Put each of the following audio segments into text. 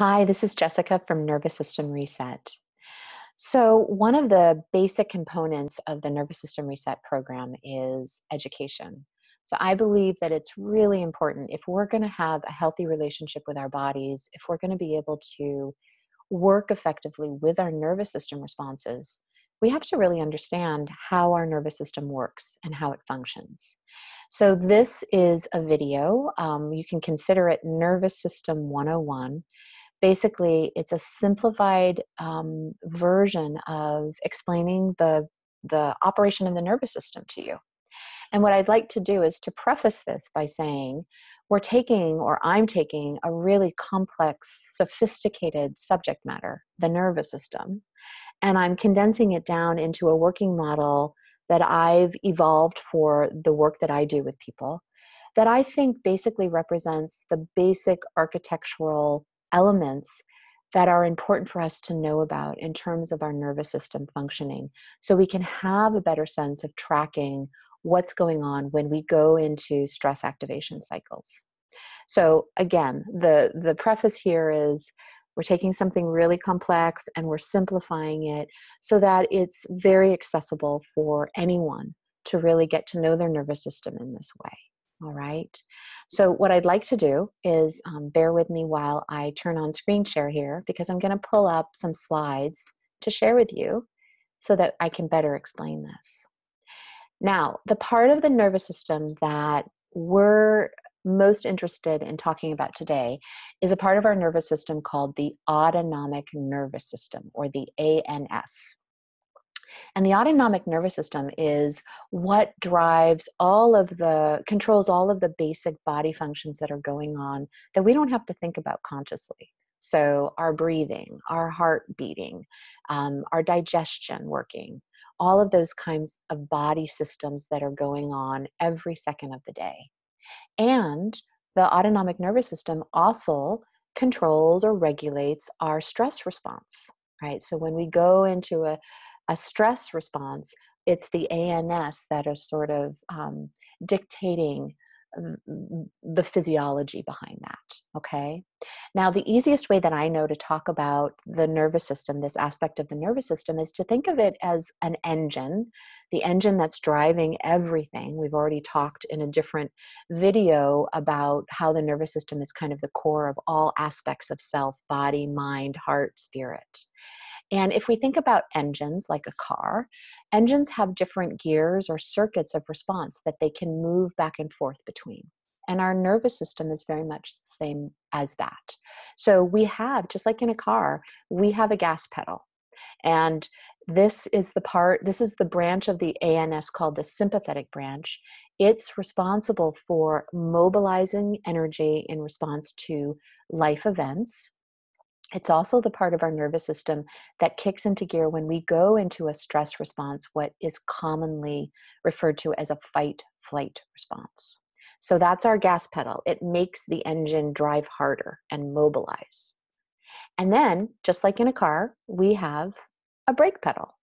Hi, this is Jessica from Nervous System Reset. So one of the basic components of the Nervous System Reset program is education. So I believe that it's really important if we're going to have a healthy relationship with our bodies, if we're going to be able to work effectively with our nervous system responses, we have to really understand how our nervous system works and how it functions. So this is a video. You can consider it Nervous System 101. Basically, it's a simplified version of explaining the operation of the nervous system to you. And what I'd like to do is to preface this by saying I'm taking a really complex, sophisticated subject matter, the nervous system, and I'm condensing it down into a working model that I've evolved for the work that I do with people that I think basically represents the basic architectural elements that are important for us to know about in terms of our nervous system functioning, so we can have a better sense of tracking what's going on when we go into stress activation cycles. So again, the preface here is we're taking something really complex and we're simplifying it so that it's very accessible for anyone to really get to know their nervous system in this way. All right. So what I'd like to do is bear with me while I turn on screen share here, because I'm going to pull up some slides to share with you so that I can better explain this. Now, the part of the nervous system that we're most interested in talking about today is a part of our nervous system called the autonomic nervous system, or the ANS. And the autonomic nervous system is what controls all of the basic body functions that are going on that we don't have to think about consciously. So our breathing, our heart beating, our digestion working, all of those kinds of body systems that are going on every second of the day. And the autonomic nervous system also controls or regulates our stress response, right? So when we go into a stress response, it's the ANS that is sort of dictating the physiology behind that, okay? Now, the easiest way that I know to talk about the nervous system, this aspect of the nervous system, is to think of it as an engine, the engine that's driving everything. We've already talked in a different video about how the nervous system is kind of the core of all aspects of self, body, mind, heart, spirit. And if we think about engines like a car, engines have different gears or circuits of response that they can move back and forth between. And our nervous system is very much the same as that. So we have, just like in a car, we have a gas pedal. And this is the branch of the ANS called the sympathetic branch. It's responsible for mobilizing energy in response to life events. It's also the part of our nervous system that kicks into gear when we go into a stress response, what is commonly referred to as a fight-flight response. So that's our gas pedal. It makes the engine drive harder and mobilize. And then, just like in a car, we have a brake pedal.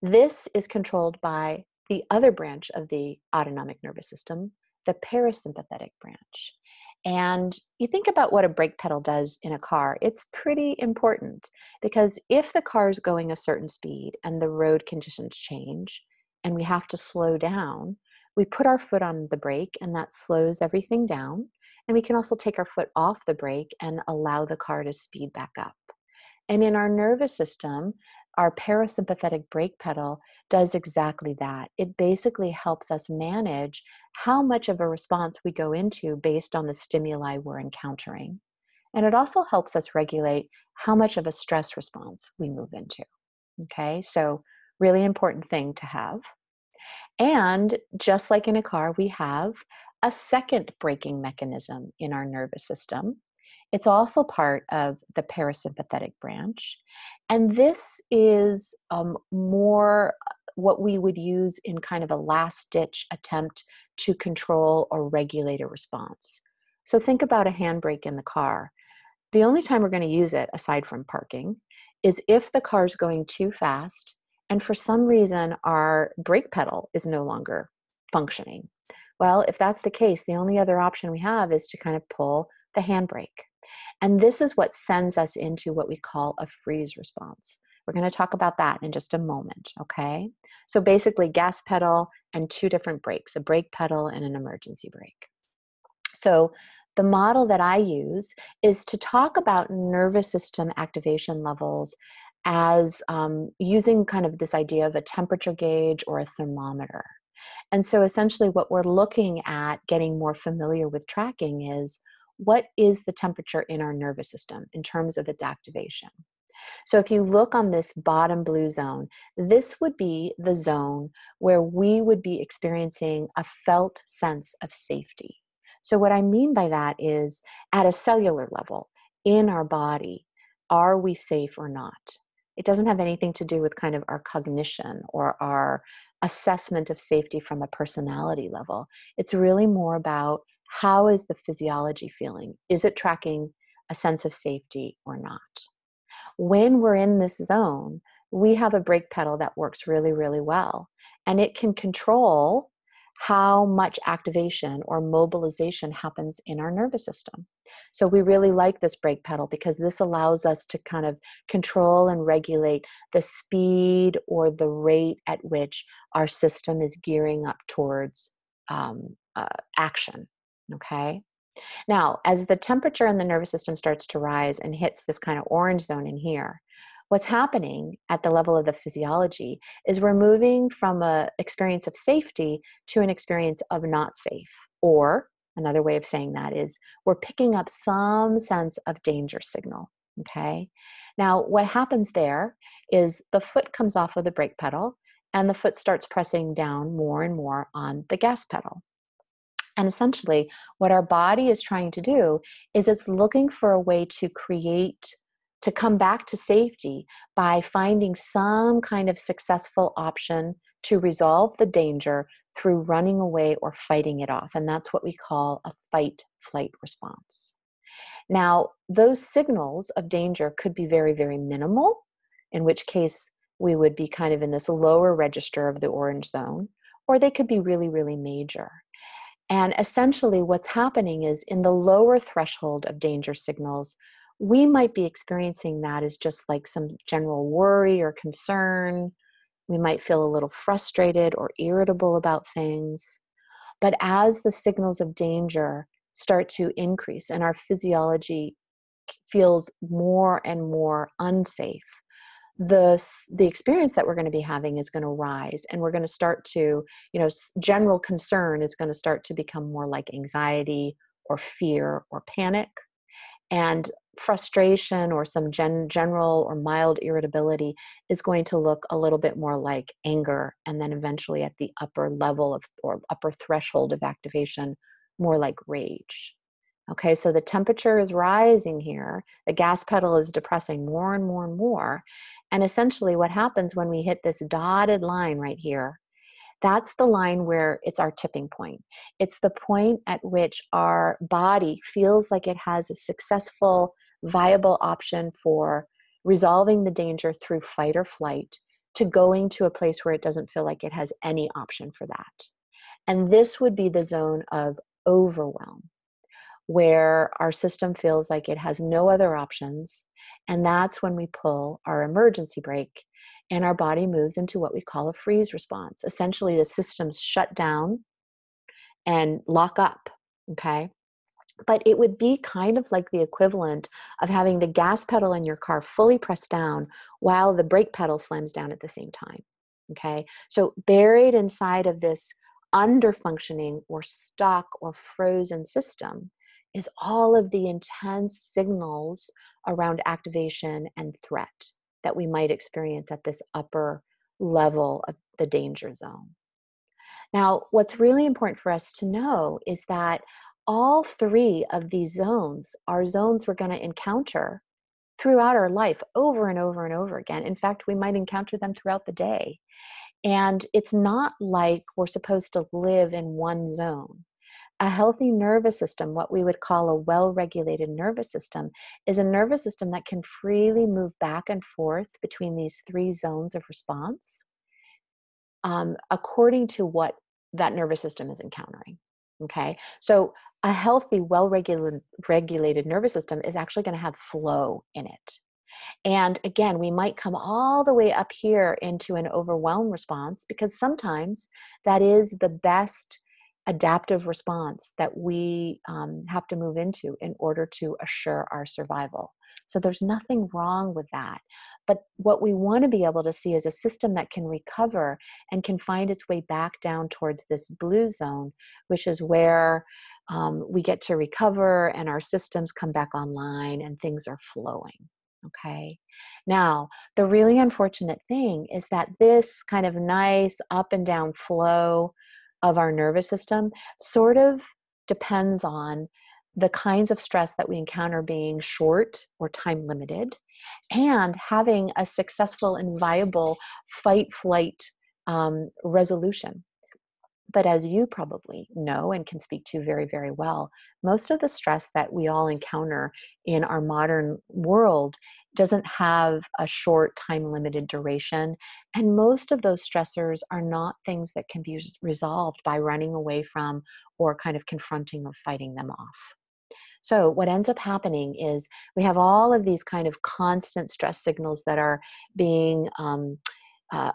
This is controlled by the other branch of the autonomic nervous system, the parasympathetic branch. And you think about what a brake pedal does in a car, it's pretty important, because if the car is going a certain speed and the road conditions change and we have to slow down, we put our foot on the brake and that slows everything down. And we can also take our foot off the brake and allow the car to speed back up. And in our nervous system, our parasympathetic brake pedal does exactly that. It basically helps us manage how much of a response we go into based on the stimuli we're encountering. And it also helps us regulate how much of a stress response we move into. Okay, so really important thing to have. And just like in a car, we have a second braking mechanism in our nervous system. It's also part of the parasympathetic branch. And this is more what we would use in kind of a last-ditch attempt to control or regulate a response. So think about a handbrake in the car. The only time we're going to use it, aside from parking, is if the car's going too fast and for some reason our brake pedal is no longer functioning. Well, if that's the case, the only other option we have is to kind of pull the handbrake. And this is what sends us into what we call a freeze response. We're going to talk about that in just a moment, okay? So basically gas pedal and two different brakes, a brake pedal and an emergency brake. So the model that I use is to talk about nervous system activation levels as using kind of this idea of a temperature gauge or a thermometer. And so essentially what we're looking at getting more familiar with tracking is what is the temperature in our nervous system in terms of its activation. So if you look on this bottom blue zone, this would be the zone where we would be experiencing a felt sense of safety. So what I mean by that is at a cellular level in our body, are we safe or not? It doesn't have anything to do with kind of our cognition or our assessment of safety from a personality level. It's really more about how is the physiology feeling? Is it tracking a sense of safety or not? When we're in this zone, we have a brake pedal that works really, really well, and it can control how much activation or mobilization happens in our nervous system. So we really like this brake pedal because this allows us to kind of control and regulate the speed or the rate at which our system is gearing up towards action, okay? Now, as the temperature in the nervous system starts to rise and hits this kind of orange zone in here, what's happening at the level of the physiology is we're moving from an experience of safety to an experience of not safe. Or another way of saying that is we're picking up some sense of danger signal, okay? Now, what happens there is the foot comes off of the brake pedal and the foot starts pressing down more and more on the gas pedal. And essentially, what our body is trying to do is it's looking for a way to create, to come back to safety by finding some kind of successful option to resolve the danger through running away or fighting it off. And that's what we call a fight-flight response. Now, those signals of danger could be very, very minimal, in which case we would be kind of in this lower register of the orange zone, or they could be really, really major. And essentially what's happening is in the lower threshold of danger signals, we might be experiencing that as just like some general worry or concern. We might feel a little frustrated or irritable about things. But as the signals of danger start to increase and our physiology feels more and more unsafe, the experience that we're going to be having is going to rise, and we're going to start to, you know, general concern is going to start to become more like anxiety or fear or panic, and frustration or some general or mild irritability is going to look a little bit more like anger, and then eventually at the upper level of or upper threshold of activation, more like rage. Okay, so the temperature is rising here. The gas pedal is depressing more and more and more. And essentially what happens when we hit this dotted line right here, that's the line where it's our tipping point. It's the point at which our body feels like it has a successful, viable option for resolving the danger through fight or flight to going to a place where it doesn't feel like it has any option for that. And this would be the zone of overwhelm, where our system feels like it has no other options, and that's when we pull our emergency brake and our body moves into what we call a freeze response. Essentially, the systems shut down and lock up, okay? But it would be kind of like the equivalent of having the gas pedal in your car fully pressed down while the brake pedal slams down at the same time, okay? So buried inside of this underfunctioning or stuck or frozen system is all of the intense signals around activation and threat that we might experience at this upper level of the danger zone. Now, what's really important for us to know is that all three of these zones are zones we're going to encounter throughout our life over and over and over again. In fact, we might encounter them throughout the day. And it's not like we're supposed to live in one zone. A healthy nervous system, what we would call a well-regulated nervous system, is a nervous system that can freely move back and forth between these three zones of response according to what that nervous system is encountering, okay? So a healthy, well-regulated nervous system is actually going to have flow in it. And again, we might come all the way up here into an overwhelm response, because sometimes that is the best adaptive response that we have to move into in order to assure our survival. So there's nothing wrong with that. But what we want to be able to see is a system that can recover and can find its way back down towards this blue zone, which is where we get to recover and our systems come back online and things are flowing. Okay. Now, the really unfortunate thing is that this kind of nice up and down flow of our nervous system sort of depends on the kinds of stress that we encounter being short or time limited, and having a successful and viable fight-flight resolution. But as you probably know and can speak to very, very well, most of the stress that we all encounter in our modern world doesn't have a short time-limited duration. And most of those stressors are not things that can be resolved by running away from or kind of confronting or fighting them off. So what ends up happening is we have all of these kind of constant stress signals that are being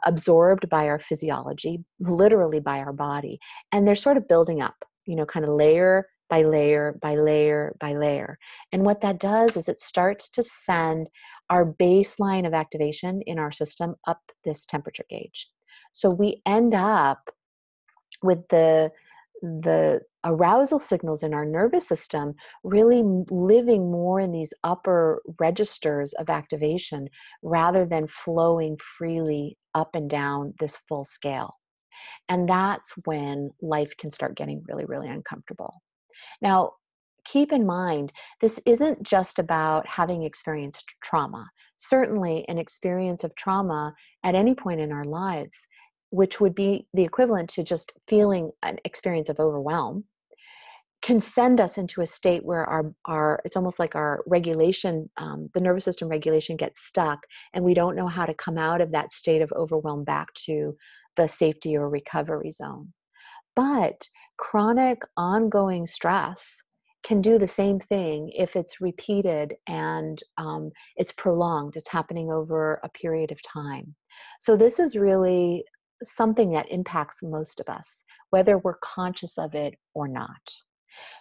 absorbed by our physiology, literally by our body. And they're sort of building up, you know, kind of layer by layer by layer by layer. And what that does is it starts to send our baseline of activation in our system up this temperature gauge. So we end up with the arousal signals in our nervous system really living more in these upper registers of activation rather than flowing freely up and down this full scale. And that's when life can start getting really, really uncomfortable. Now, keep in mind, this isn't just about having experienced trauma. Certainly an experience of trauma at any point in our lives, which would be the equivalent to just feeling an experience of overwhelm, can send us into a state where it's almost like our regulation, the nervous system regulation gets stuck, and we don't know how to come out of that state of overwhelm back to the safety or recovery zone. But chronic ongoing stress can do the same thing if it's repeated and it's prolonged, it's happening over a period of time. So this is really something that impacts most of us, whether we're conscious of it or not.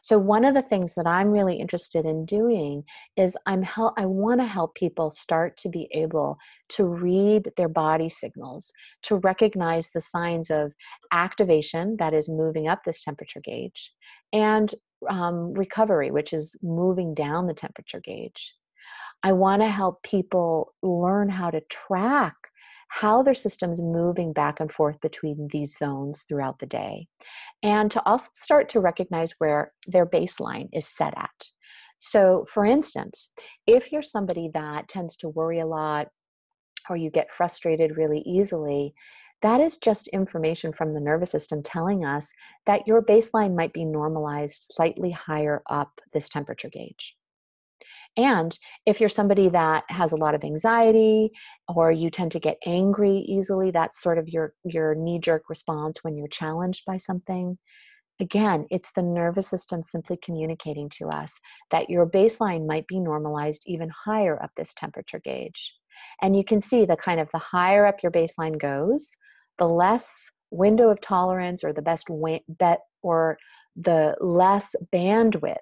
So one of the things that I'm really interested in doing is I want to help people start to be able to read their body signals, to recognize the signs of activation, that is moving up this temperature gauge, and recovery, which is moving down the temperature gauge. I want to help people learn how to track how their system's moving back and forth between these zones throughout the day, and to also start to recognize where their baseline is set at. So for instance, if you're somebody that tends to worry a lot or you get frustrated really easily, that is just information from the nervous system telling us that your baseline might be normalized slightly higher up this temperature gauge. And if you're somebody that has a lot of anxiety or you tend to get angry easily, that's sort of your knee-jerk response when you're challenged by something. Again, it's the nervous system simply communicating to us that your baseline might be normalized even higher up this temperature gauge. And you can see the kind of the higher up your baseline goes, the less window of tolerance or the less bandwidth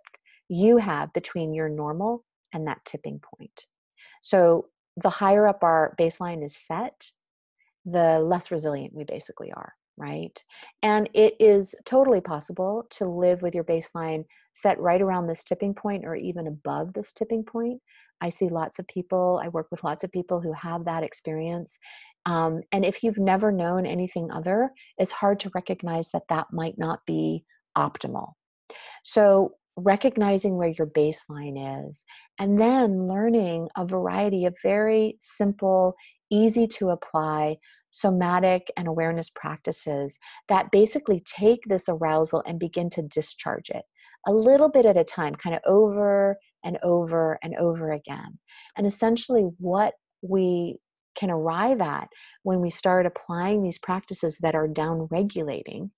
you have between your normal and that tipping point. So the higher up our baseline is set, the less resilient we basically are, right? And it is totally possible to live with your baseline set right around this tipping point or even above this tipping point. I see lots of people, I work with lots of people who have that experience. And if you've never known anything other, it's hard to recognize that that might not be optimal. So recognizing where your baseline is, and then learning a variety of very simple, easy to apply somatic and awareness practices that basically take this arousal and begin to discharge it a little bit at a time, kind of over and over and over again. And essentially what we can arrive at when we start applying these practices that are down-regulating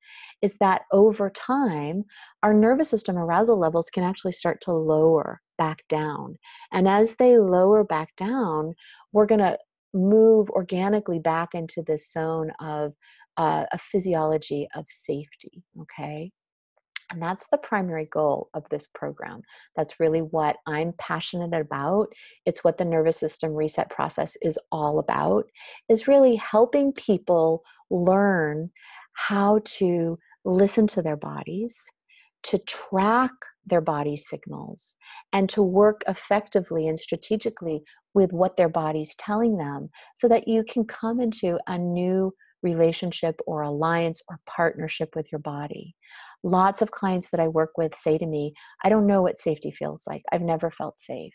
is that over time, our nervous system arousal levels can actually start to lower back down. And as they lower back down, we're going to move organically back into this zone of a physiology of safety, okay? And that's the primary goal of this program. That's really what I'm passionate about. It's what the Nervous System Reset process is all about, is really helping people learn how to listen to their bodies, to track their body signals, and to work effectively and strategically with what their body's telling them so that you can come into a new relationship or alliance or partnership with your body. Lots of clients that I work with say to me, I don't know what safety feels like. I've never felt safe.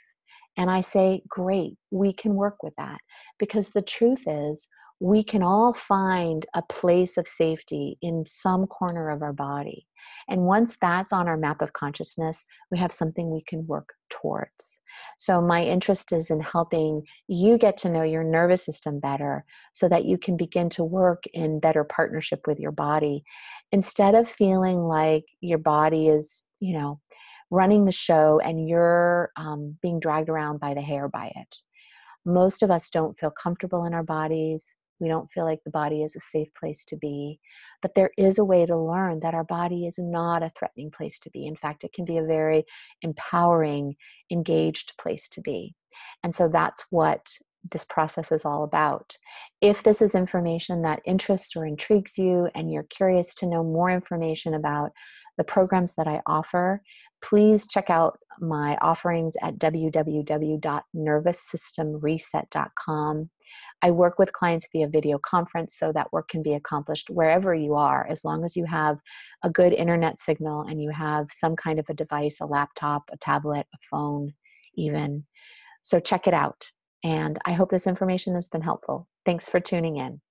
And I say, great, we can work with that. Because the truth is, we can all find a place of safety in some corner of our body. And once that's on our map of consciousness, we have something we can work towards. So my interest is in helping you get to know your nervous system better so that you can begin to work in better partnership with your body. Instead of feeling like your body is, you know, running the show and you're being dragged around by the hair by it. Most of us don't feel comfortable in our bodies. We don't feel like the body is a safe place to be, but there is a way to learn that our body is not a threatening place to be. In fact, it can be a very empowering, engaged place to be. And so that's what this process is all about. If this is information that interests or intrigues you and you're curious to know more information about the programs that I offer, please check out my offerings at www.nervoussystemreset.com. I work with clients via video conference so that work can be accomplished wherever you are, as long as you have a good internet signal and you have some kind of a device, a laptop, a tablet, a phone even. So check it out. And I hope this information has been helpful. Thanks for tuning in.